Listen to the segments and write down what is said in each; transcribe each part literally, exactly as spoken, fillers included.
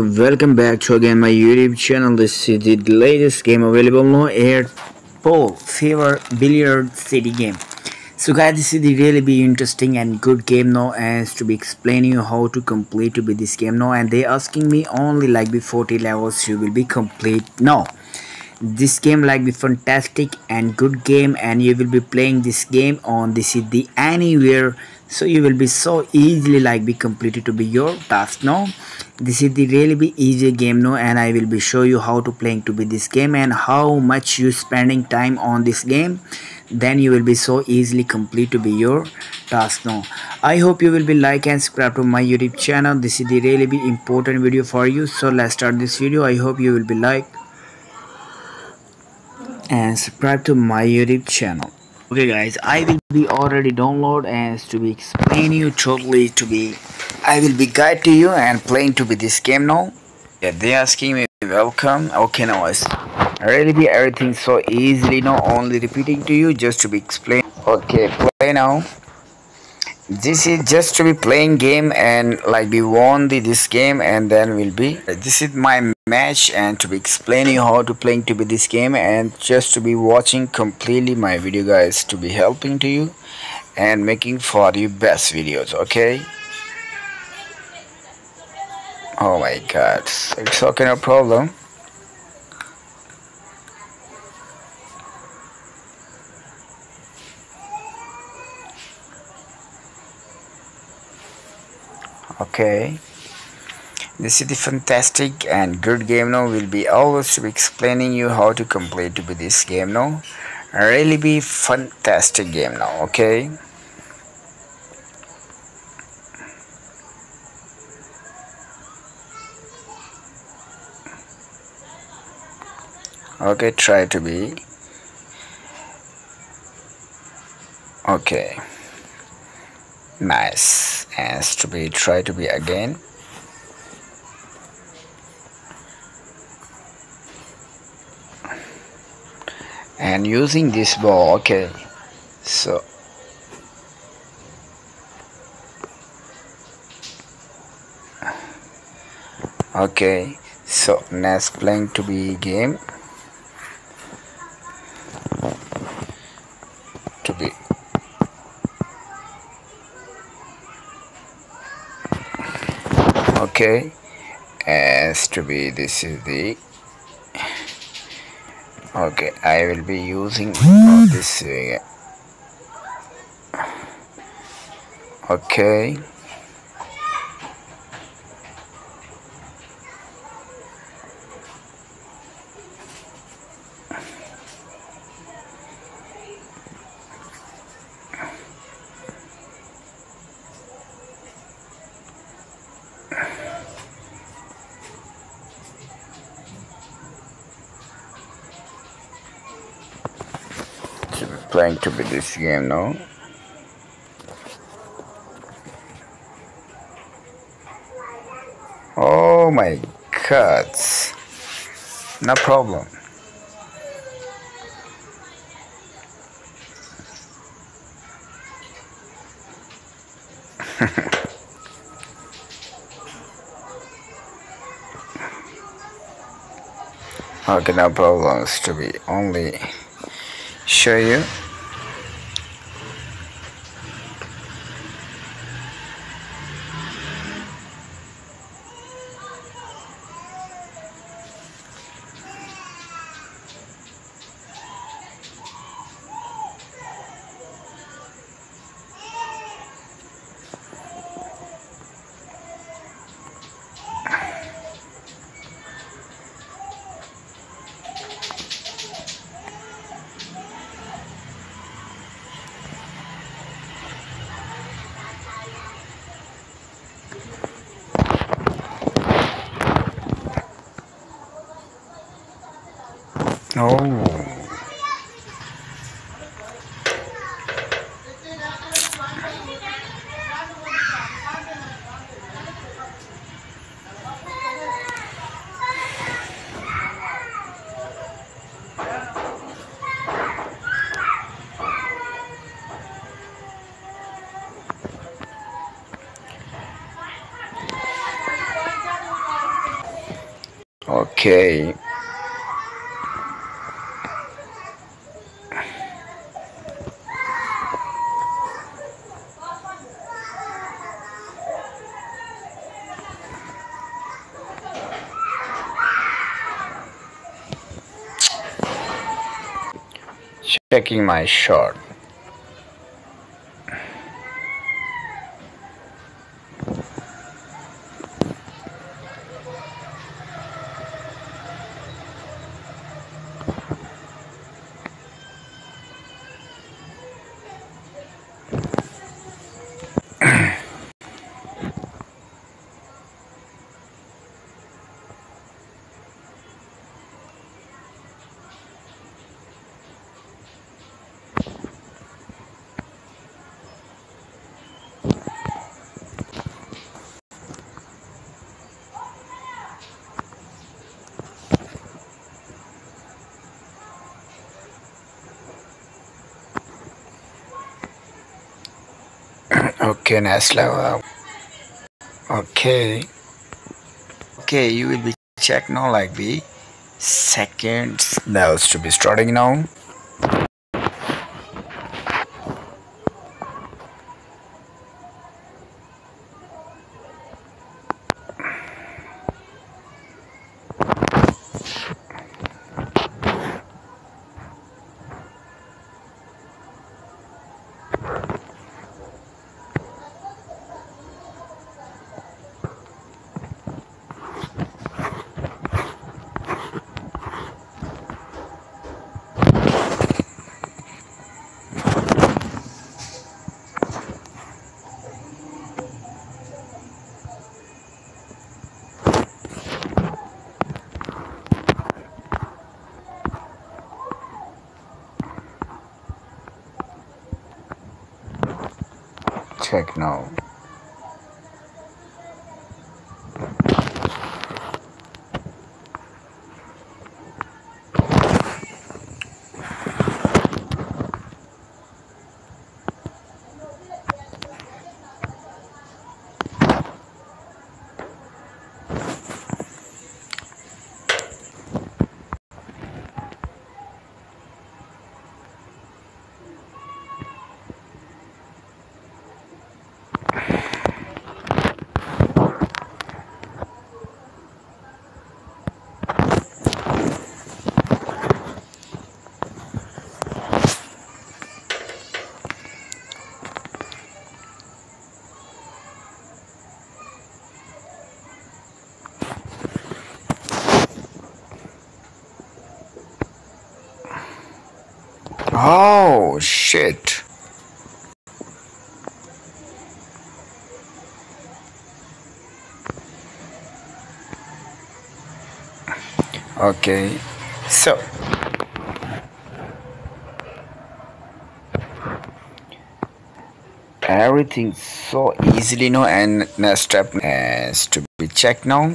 welcome back to again my YouTube channel. This is the latest game available now, eight Pool Fever Billiard City game. So guys, this is the really be interesting and good game now, as to be explaining you how to complete to be this game now, and they asking me only like be forty levels you will be complete now. This game like be fantastic and good game, and you will be playing this game on the C D anywhere, so you will be so easily like be completed to be your task now. This is the really be easy game now, and I will be show you how to playing to be this game and how much you spending time on this game, then you will be so easily complete to be your task now. I hope you will be like and subscribe to my YouTube channel. This is the really be important video for you, so let's start this video. I hope you will be like and subscribe to my YouTube channel. Okay guys, I will be already download and to be explain you totally to be I will be guide to you and playing to be this game now. Yeah, they asking me welcome. Okay, now it's really be everything so easily now, only repeating to you just to be explain. Okay, play now. This is just to be playing game, and like we won the this game, and then will be this is my match, and to be explaining how to playing to be this game, and just to be watching completely my video guys, to be helping to you and making for you best videos. Okay, oh my god, it's okay, no problem. Okay, this is the fantastic and good game now. Will be always to be explaining you how to complete to be this game now. Really be fantastic game now. Okay, okay, try to be okay. Nice, and to be try to be again. And using this ball, okay. So okay, so next playing to be game. To be okay, as to be this is the okay. I will be using all this uh, okay, playing to be this game now. Oh my god, no problem. Okay, no problems to be only show you. Oh, Okay. Checking my shot. Okay, next level. Okay. Okay, you will be check now like the seconds levels to be starting now. Check now. Oh shit. Okay, so everything so easily now, and next step has to be checked now.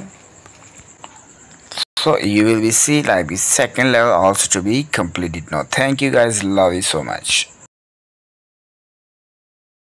So you will be see like the second level also to be completed now. Thank you guys, love you so much.